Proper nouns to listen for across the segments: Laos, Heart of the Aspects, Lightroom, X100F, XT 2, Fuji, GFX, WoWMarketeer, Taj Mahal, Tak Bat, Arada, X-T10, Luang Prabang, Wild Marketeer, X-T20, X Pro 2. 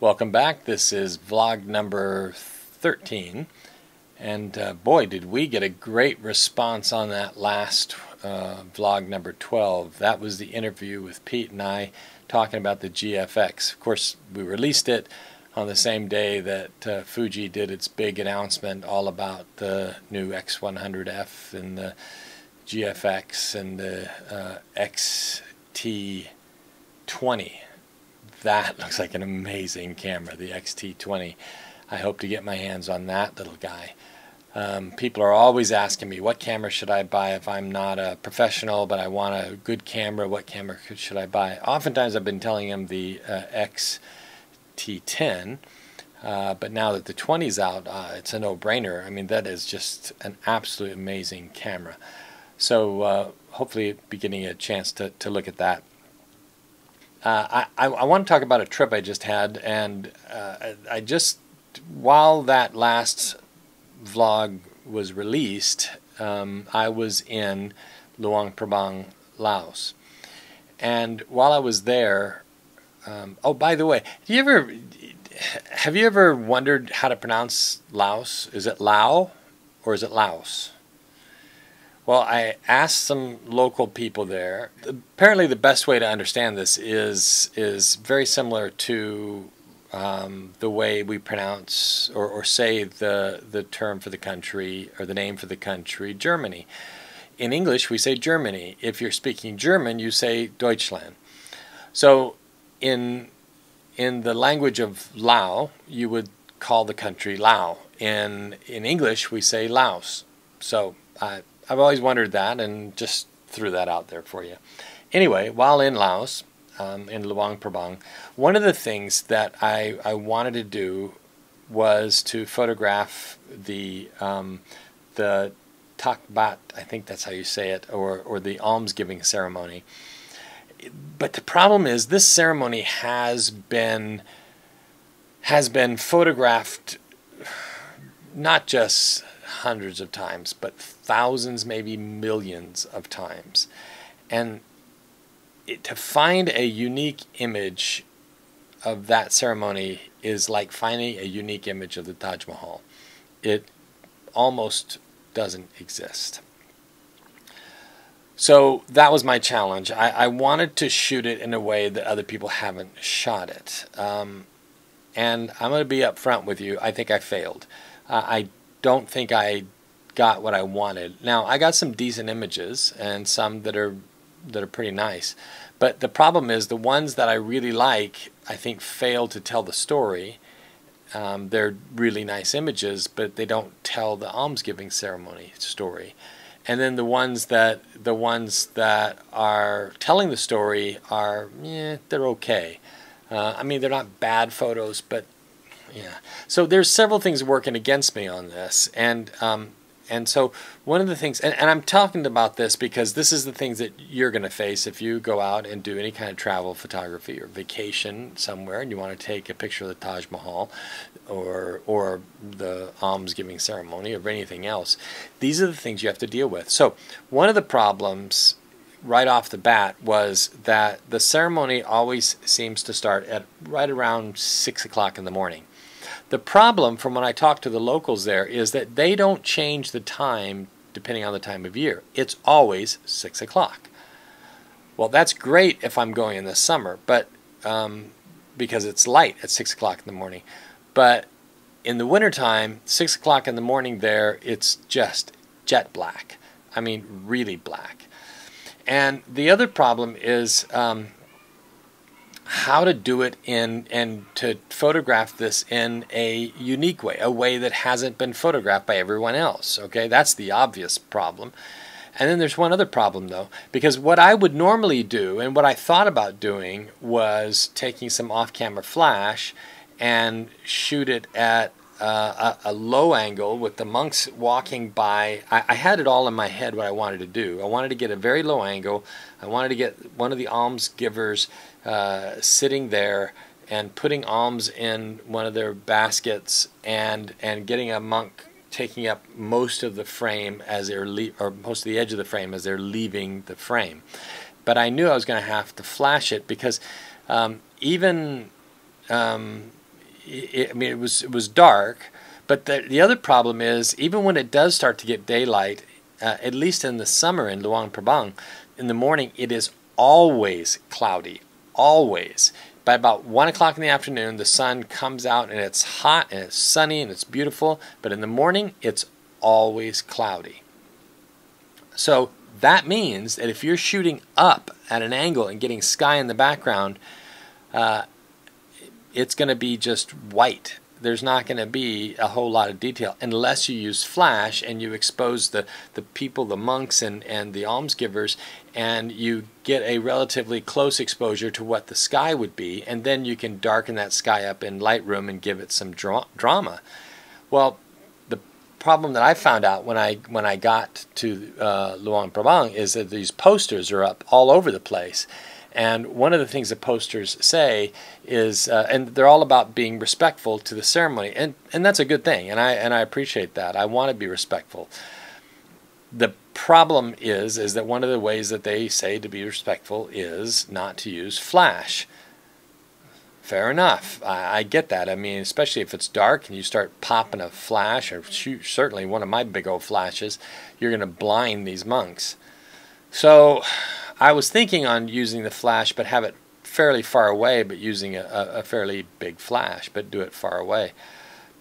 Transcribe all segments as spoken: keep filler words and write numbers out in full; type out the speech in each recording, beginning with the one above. Welcome back. This is vlog number thirteen, and uh, boy, did we get a great response on that last uh, vlog number twelve. That was the interview with Pete and I talking about the G F X. Of course, we released it on the same day that uh, Fuji did its big announcement all about the new X one hundred F and the G F X and the uh, X T twenty. That looks like an amazing camera, the X T twenty. I hope to get my hands on that little guy. Um, people are always asking me, what camera should I buy if I'm not a professional but I want a good camera? What camera should I buy? Oftentimes I've been telling them the uh, X T ten, uh, but now that the twenty's out, uh, it's a no-brainer. I mean, that is just an absolute amazing camera. So uh, hopefully be getting a chance to, to look at that. Uh, I, I want to talk about a trip I just had, and uh, I just, while that last vlog was released, um, I was in Luang Prabang, Laos. And while I was there, um, oh, by the way, do you ever, have you ever wondered how to pronounce Laos? Is it Lao or is it Laos? Well, I asked some local people there. Apparently, the best way to understand this is is very similar to um, the way we pronounce or, or say the the term for the country or the name for the country, Germany. In English, we say Germany. If you're speaking German, you say Deutschland. So, in in the language of Lao, you would call the country Lao. In in English, we say Laos. So, I. I've always wondered that, and just threw that out there for you. Anyway, while in Laos, um, in Luang Prabang, one of the things that I, I wanted to do was to photograph the um, the Tak Bat, I think that's how you say it, or, or the almsgiving ceremony. But the problem is this ceremony has been has been photographed not just hundreds of times, but thousands, maybe millions of times. And it, to find a unique image of that ceremony is like finding a unique image of the Taj Mahal. It almost doesn't exist. So that was my challenge. I, I wanted to shoot it in a way that other people haven't shot it. Um, and I'm going to be up front with you. I think I failed. Uh, I don't think I got what I wanted. Now, I got some decent images and some that are that are pretty nice, but the problem is the ones that I really like, I think, fail to tell the story. Um, they're really nice images, but they don't tell the almsgiving ceremony story. And then the ones that the ones that are telling the story are, yeah, they're okay. Uh, I mean, they're not bad photos, but yeah. So there's several things working against me on this, and um, and so one of the things, and, and I'm talking about this because this is the things that you're going to face if you go out and do any kind of travel photography or vacation somewhere, and you want to take a picture of the Taj Mahal, or or the almsgiving ceremony, or anything else. These are the things you have to deal with. So one of the problems right off the bat was that the ceremony always seems to start at right around six o'clock in the morning. The problem, from when I talk to the locals there, is that they don't change the time depending on the time of year. It's always six o'clock. Well, that's great if I'm going in the summer, but um, because it's light at six o'clock in the morning. But in the wintertime, six o'clock in the morning there, it's just jet black. I mean, really black. And the other problem is um, how to do it in and to photograph this in a unique way, a way that hasn't been photographed by everyone else. Okay, that's the obvious problem. And then there's one other problem, though, because what I would normally do and what I thought about doing was taking some off-camera flash and shoot it at Uh, a, a low angle with the monks walking by. I, I had it all in my head what I wanted to do. I wanted to get a very low angle. I wanted to get one of the alms givers uh, sitting there and putting alms in one of their baskets, and and getting a monk taking up most of the frame as they're le or most of the edge of the frame as they're leaving the frame. But I knew I was going to have to flash it because um, even um, it, I mean, it was it was dark. But the, the other problem is, even when it does start to get daylight, uh, at least in the summer in Luang Prabang, in the morning it is always cloudy, always. By about one o'clock in the afternoon, the sun comes out and it's hot and it's sunny and it's beautiful. But in the morning, it's always cloudy. So that means that if you're shooting up at an angle and getting sky in the background, uh, it's going to be just white. There's not going to be a whole lot of detail unless you use flash and you expose the, the people, the monks and, and the almsgivers, and you get a relatively close exposure to what the sky would be, and then you can darken that sky up in Lightroom and give it some dra drama. Well, the problem that I found out when I, when I got to uh, Luang Prabang is that these posters are up all over the place. And one of the things the posters say is, uh, and they're all about being respectful to the ceremony, and and that's a good thing, and I and I appreciate that. I want to be respectful. The problem is, is that one of the ways that they say to be respectful is not to use flash. Fair enough, I, I get that. I mean, especially if it's dark and you start popping a flash, or shoot, certainly one of my big old flashes, you're going to blind these monks. So I was thinking on using the flash, but have it fairly far away, but using a, a fairly big flash, but do it far away.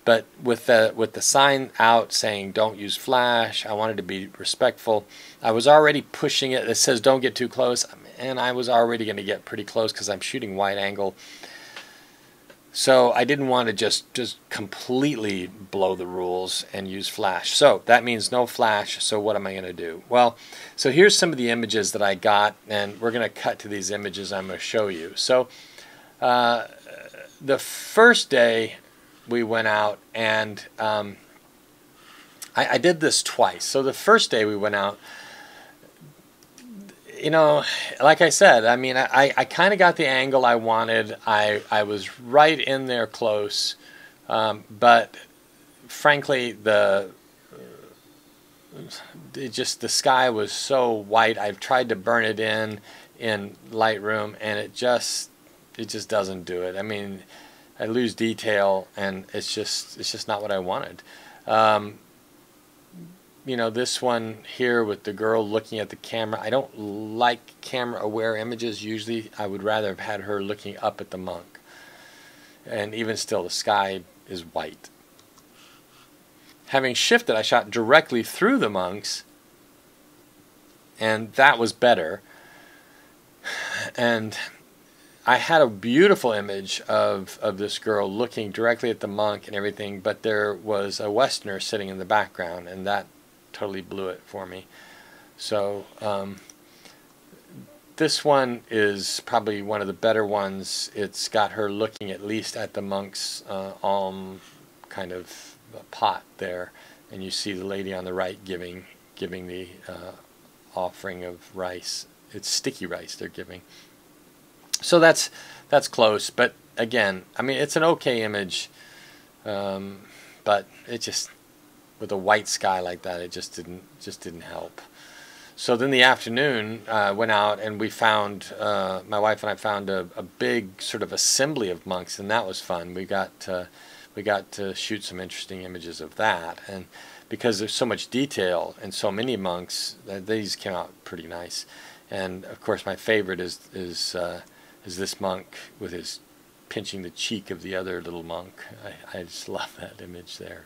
But with the, with the sign out saying don't use flash, I wanted to be respectful. I was already pushing it. It says don't get too close, and I was already going to get pretty close because I'm shooting wide angle. So I didn't want to just, just completely blow the rules and use flash. So that means no flash, so what am I going to do? Well, so here's some of the images that I got, and we're going to cut to these images I'm going to show you. So uh, the first day we went out, and um, I, I did this twice. So the first day we went out, you know, like I said, I mean, I, I kind of got the angle I wanted. I, I was right in there close. Um, but frankly, the it just the sky was so white. I've tried to burn it in in Lightroom, and it just it just doesn't do it. I mean, I lose detail, and it's just it's just not what I wanted. Um, You know, this one here with the girl looking at the camera. I don't like camera-aware images usually. I would rather have had her looking up at the monk. And even still, the sky is white. Having shifted, I shot directly through the monks, and that was better. And I had a beautiful image of, of this girl looking directly at the monk and everything, but there was a Westerner sitting in the background, and that totally blew it for me. So um, this one is probably one of the better ones. It's got her looking at least at the monk's uh, alm kind of pot there, and you see the lady on the right giving giving the uh, offering of rice. It's sticky rice they're giving. So that's that's close, but again, I mean, it's an okay image, um, but it just, with a white sky like that, it just didn't just didn't help. So then the afternoon, uh, went out and we found, uh, my wife and I found a, a big sort of assembly of monks, and that was fun. We got uh, we got to shoot some interesting images of that, and because there's so much detail and so many monks, uh, these came out pretty nice. And of course, my favorite is is uh, is this monk with his pinching the cheek of the other little monk. I, I just love that image there.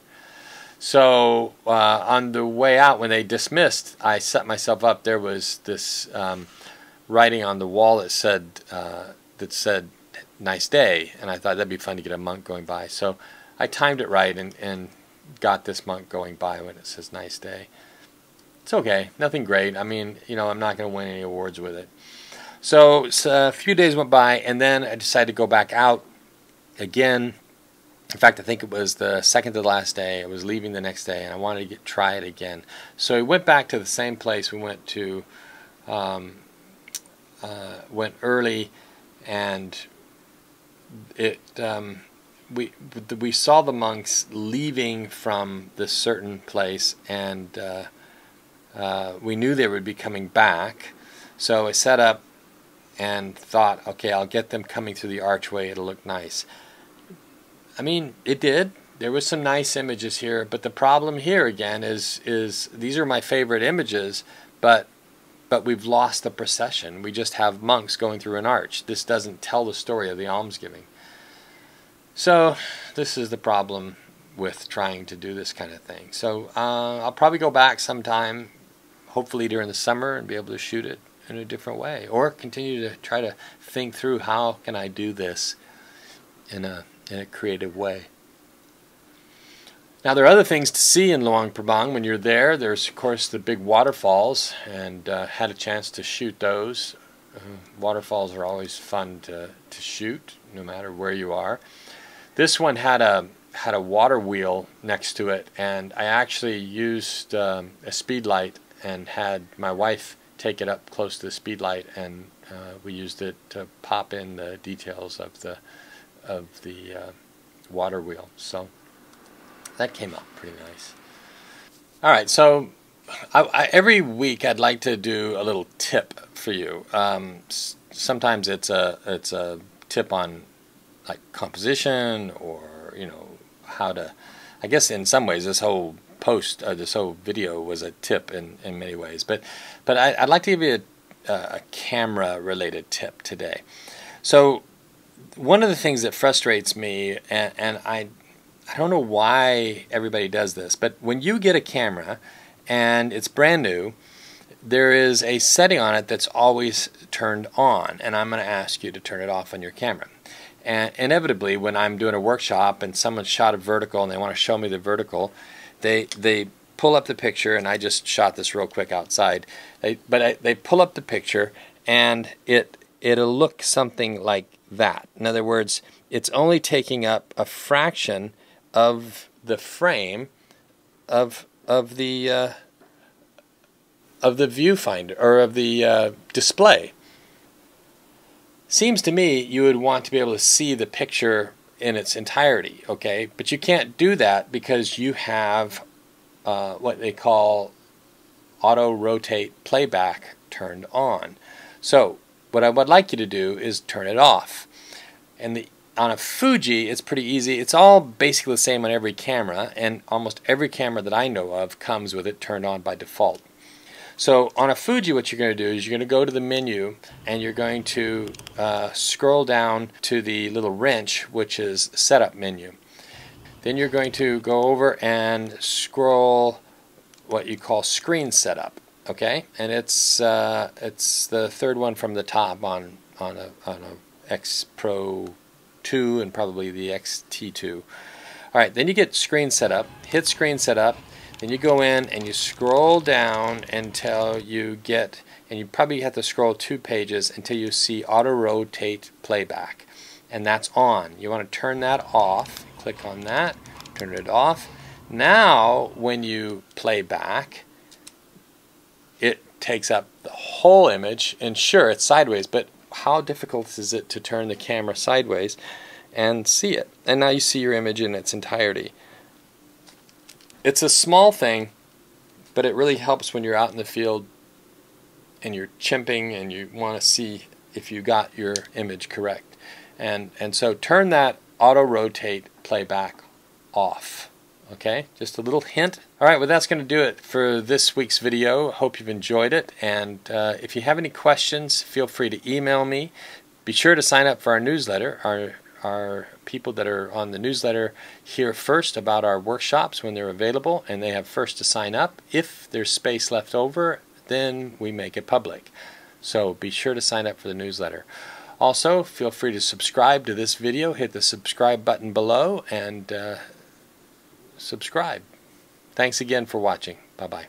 So uh, on the way out, when they dismissed, I set myself up. There was this um, writing on the wall that said uh, that said "nice day," and I thought that'd be fun to get a monk going by. So I timed it right and and got this monk going by when it says "nice day." It's okay, nothing great. I mean, you know, I'm not going to win any awards with it. So, so a few days went by, and then I decided to go back out again. In fact, I think it was the second to the last day. I was leaving the next day, and I wanted to get, try it again. So we went back to the same place we went to, um, uh, went early, and it um, we we saw the monks leaving from this certain place, and uh, uh, we knew they would be coming back. So I set up and thought, okay, I'll get them coming through the archway. It'll look nice. I mean, it did. There was some nice images here, but the problem here again is is these are my favorite images, but but we've lost the procession. We just have monks going through an arch. This doesn't tell the story of the almsgiving. So this is the problem with trying to do this kind of thing. So uh, I'll probably go back sometime, hopefully during the summer, and be able to shoot it in a different way, or continue to try to think through how can I do this in a in a creative way. Now, there are other things to see in Luang Prabang when you're there. There's, of course, the big waterfalls, and uh, had a chance to shoot those. Uh, waterfalls are always fun to, to shoot, no matter where you are. This one had a, had a water wheel next to it, and I actually used um, a speed light and had my wife take it up close to the speed light, and uh, we used it to pop in the details of the, of the uh, water wheel. So that came out pretty nice. All right, so I, I, every week I'd like to do a little tip for you. Um, s sometimes it's a it's a tip on like composition, or you know how to. I guess in some ways this whole post, or this whole video, was a tip in in many ways. But but I, I'd like to give you a, a camera related tip today. So one of the things that frustrates me, and, and I. I don't know why everybody does this, but when you get a camera and it's brand new, there is a setting on it that's always turned on, and I'm going to ask you to turn it off on your camera. And inevitably, when I'm doing a workshop and someone shot a vertical and they want to show me the vertical, they they pull up the picture, and I just shot this real quick outside. They, but I, they pull up the picture, and it it'll look something like that. In other words, it's only taking up a fraction of the frame of of the uh, of the viewfinder, or of the uh, display. Seems to me you would want to be able to see the picture in its entirety, okay? But you can't do that because you have uh, what they call auto rotate playback turned on. So what I would like you to do is turn it off. And the on a Fuji, it's pretty easy. It's all basically the same on every camera, and almost every camera that I know of comes with it turned on by default. So on a Fuji, what you're going to do is you're going to go to the menu, and you're going to uh, scroll down to the little wrench, which is Setup menu. Then you're going to go over and scroll what you call Screen Setup, okay? And it's uh, it's the third one from the top on on a, on a X Pro two and probably the X T two. Alright, then you get Screen Setup, hit Screen Setup, then you go in and you scroll down until you get, and you probably have to scroll two pages until you see Auto Rotate Playback, and that's on. You want to turn that off, click on that, turn it off. Now when you play back, it takes up the whole image, and sure, it's sideways, but how difficult is it to turn the camera sideways and see it? And now you see your image in its entirety. It's a small thing, but it really helps when you're out in the field and you're chimping and you want to see if you got your image correct. And, and so turn that auto-rotate playback off. Okay, just a little hint. All right, well, that's going to do it for this week's video. Hope you've enjoyed it, and uh, if you have any questions, feel free to email me. Be sure to sign up for our newsletter. Our, our people that are on the newsletter hear first about our workshops when they're available, and they have first to sign up. If there's space left over, then we make it public. So be sure to sign up for the newsletter. Also, feel free to subscribe to this video. Hit the subscribe button below, and uh, subscribe. Thanks again for watching. Bye-bye.